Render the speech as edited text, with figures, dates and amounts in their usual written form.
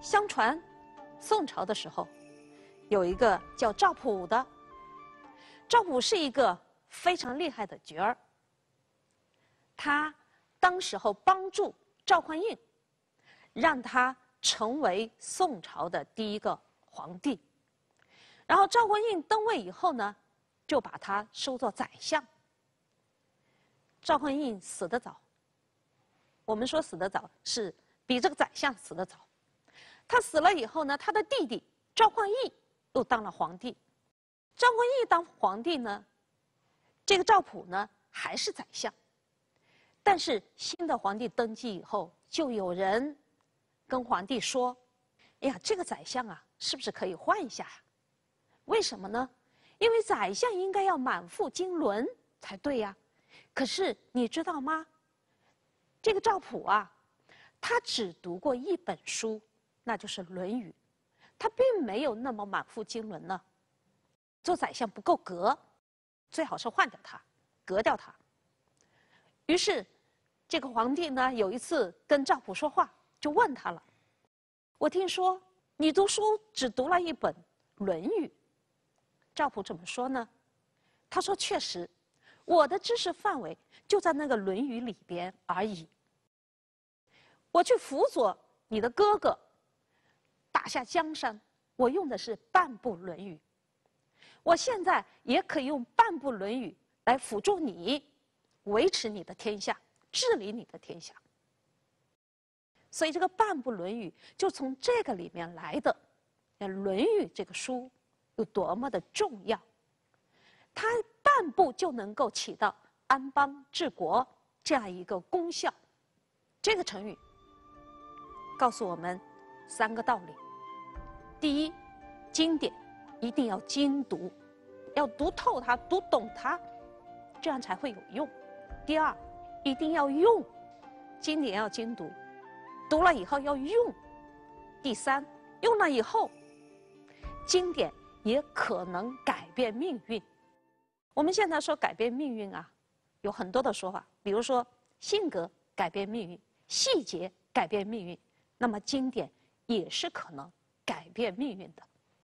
相传，宋朝的时候，有一个叫赵普的。赵普是一个非常厉害的角儿。他当时候帮助赵匡胤，让他成为宋朝的第一个皇帝。然后赵匡胤登位以后呢，就把他收做宰相。赵匡胤死得早。 我们说死得早是比这个宰相死得早，他死了以后呢，他的弟弟赵匡胤又当了皇帝。赵匡胤当皇帝呢，这个赵普呢还是宰相，但是新的皇帝登基以后，就有人跟皇帝说：“哎呀，这个宰相啊，是不是可以换一下呀？为什么呢？因为宰相应该要满腹经纶才对呀。可是你知道吗？” 这个赵普啊，他只读过一本书，那就是《论语》，他并没有那么满腹经纶呢。做宰相不够格，最好是换掉他，革掉他。于是，这个皇帝呢，有一次跟赵普说话，就问他了：“我听说你读书只读了一本《论语》。”赵普怎么说呢？他说：“确实。” 我的知识范围就在那个《论语》里边而已。我去辅佐你的哥哥，打下江山，我用的是半部《论语》。我现在也可以用半部《论语》来辅助你，维持你的天下，治理你的天下。所以这个半部《论语》就从这个里面来的。《论语》这个书有多么的重要，它。 半部就能够起到安邦治国这样一个功效，这个成语告诉我们三个道理：第一，经典一定要精读，要读透它、读懂它，这样才会有用；第二，一定要用，经典要精读，读了以后要用；第三，用了以后，经典也可能改变命运。 我们现在说改变命运啊，有很多的说法，比如说性格改变命运，细节改变命运，那么经典也是可能改变命运的。